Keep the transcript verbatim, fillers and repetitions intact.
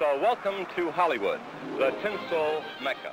So welcome to Hollywood, the tinsel mecca.